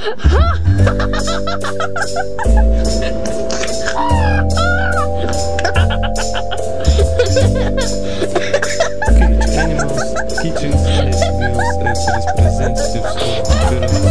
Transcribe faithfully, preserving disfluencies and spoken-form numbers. Animals, kitchens, place meals, and presents to